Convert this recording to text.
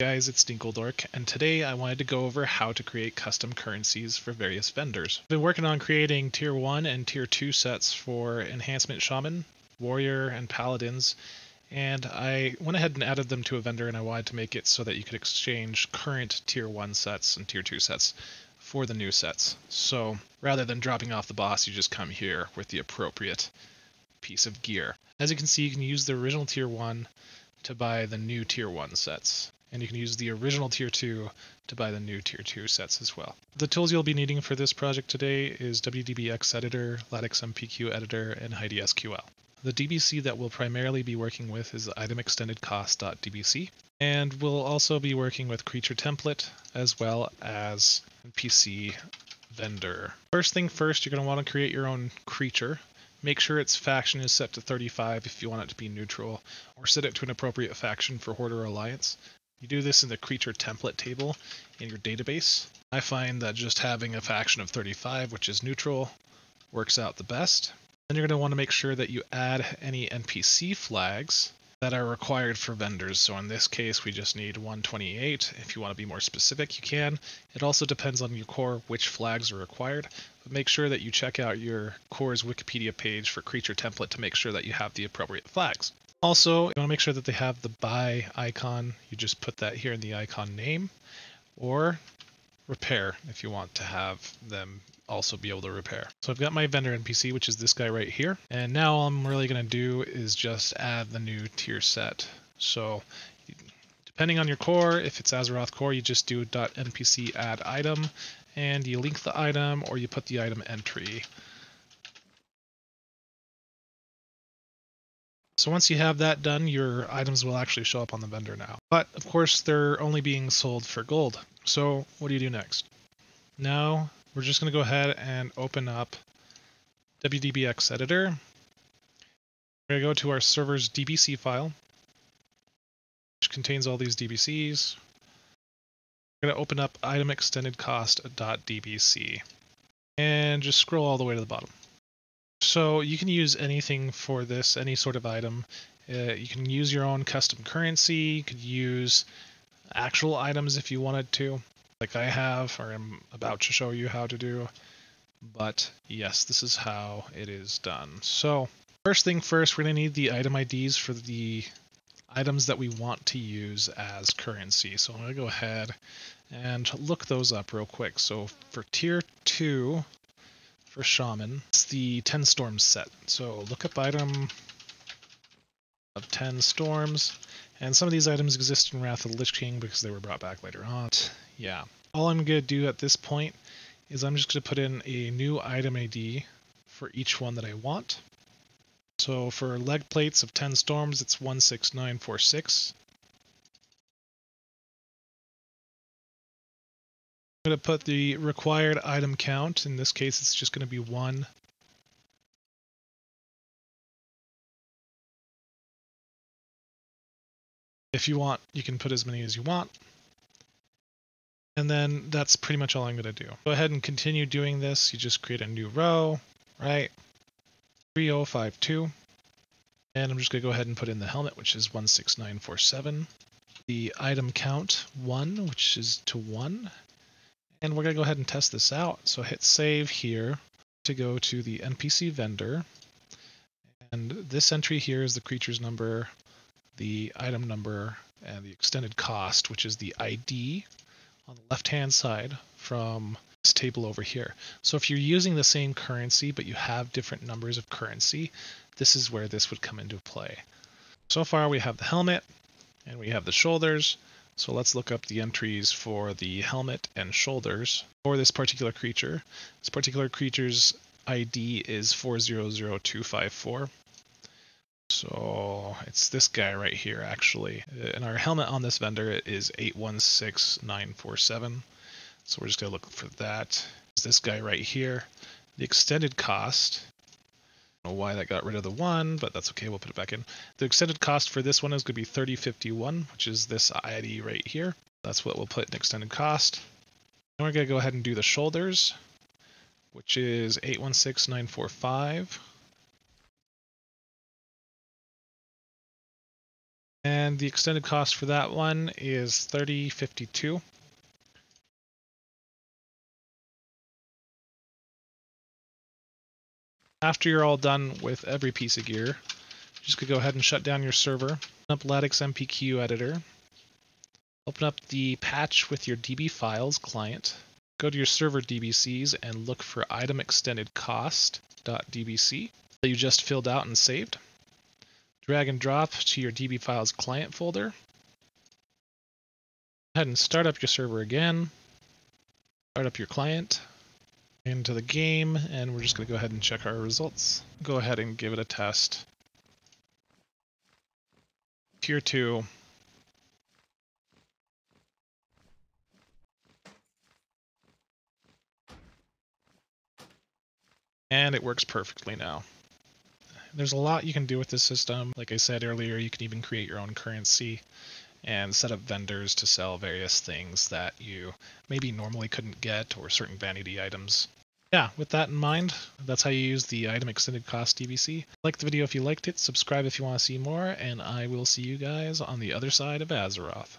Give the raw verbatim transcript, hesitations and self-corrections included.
Guys, it's Dinkledork, and today I wanted to go over how to create custom currencies for various vendors. I've been working on creating Tier one and Tier two sets for Enhancement Shaman, Warrior, and Paladins, and I went ahead and added them to a vendor, and I wanted to make it so that you could exchange current Tier one sets and Tier two sets for the new sets. So rather than dropping off the boss, you just come here with the appropriate piece of gear. As you can see, you can use the original Tier one to buy the new Tier one sets. And you can use the original Tier two to buy the new Tier two sets as well. The tools you'll be needing for this project today is W D B X Editor, Ladik's M P Q Editor, and HeidiSQL. The D B C that we'll primarily be working with is Item Extended Cost dot D B C, and we'll also be working with Creature Template as well as N P C Vendor. First thing first, you're going to want to create your own creature. Make sure its faction is set to thirty-five if you want it to be neutral, or set it to an appropriate faction for Horde or Alliance. You do this in the creature template table in your database. I find that just having a faction of thirty-five, which is neutral, works out the best. Then you're going to want to make sure that you add any N P C flags that are required for vendors. So in this case, we just need one twenty-eight. If you want to be more specific, you can. It also depends on your core which flags are required. But make sure that you check out your core's Wikipedia page for creature template to make sure that you have the appropriate flags. Also, you want to make sure that they have the buy icon. You just put that here in the icon name, or repair if you want to have them also be able to repair. So I've got my vendor N P C, which is this guy right here. And now all I'm really going to do is just add the new tier set. So depending on your core, if it's Azeroth core, you just do .npc add item, and you link the item or you put the item entry. So once you have that done, your items will actually show up on the vendor now. But of course, they're only being sold for gold. So what do you do next? Now we're just going to go ahead and open up W D B X Editor. We're going to go to our server's D B C file, which contains all these D B Cs. We're going to open up Item Extended Cost dot D B C and just scroll all the way to the bottom. So you can use anything for this, any sort of item. Uh, you can use your own custom currency. You could use actual items if you wanted to, like I have, or I'm about to show you how to do. But yes, this is how it is done. So first thing first, we're going to need the item I Ds for the items that we want to use as currency. So I'm going to go ahead and look those up real quick. So for Tier two... for Shaman, it's the ten Storms set. So look up item of ten Storms, and some of these items exist in Wrath of the Lich King because they were brought back later on. Yeah. All I'm going to do at this point is I'm just going to put in a new item I D for each one that I want. So for leg plates of ten Storms, it's one six nine four six. I'm going to put the required item count. In this case, it's just going to be one. If you want, you can put as many as you want. And then that's pretty much all I'm going to do. Go ahead and continue doing this. You just create a new row, right? three oh five two. And I'm just going to go ahead and put in the helmet, which is one six nine four seven. The item count, one, which is to one. And we're going to go ahead and test this out. So hit save here to go to the N P C vendor. And this entry here is the creature's number, the item number, and the extended cost, which is the I D on the left-hand side from this table over here. So if you're using the same currency, but you have different numbers of currency, this is where this would come into play. So far we have the helmet and we have the shoulders. So let's look up the entries for the helmet and shoulders for this particular creature. This particular creature's I D is four zero zero two five four. So it's this guy right here, actually. And our helmet on this vendor is eight one six nine four seven. So we're just going to look for that. It's this guy right here. The extended cost. I don't know why that got rid of the one, but that's okay, we'll put it back in. The extended cost for this one is going to be thirty fifty-one, which is this I D right here. That's what we'll put in extended cost. Then we're going to go ahead and do the shoulders, which is eight one six nine four five. And the extended cost for that one is thirty fifty-two. After you're all done with every piece of gear, you just could go ahead and shut down your server. Open up Ladik's M P Q Editor. Open up the patch with your D B files client. Go to your server D B Cs and look for Item Extended Cost dot D B C that you just filled out and saved. Drag and drop to your D B files client folder. Go ahead and start up your server again. Start up your client. Into the game, and we're just going to go ahead and check our results. Go ahead and give it a test. Tier two. And it works perfectly now. There's a lot you can do with this system. Like I said earlier, you can even create your own currency and set up vendors to sell various things that you maybe normally couldn't get, or certain vanity items. Yeah, with that in mind, that's how you use the Item Extended Cost D B C. Like the video if you liked it, subscribe if you want to see more, and I will see you guys on the other side of Azeroth.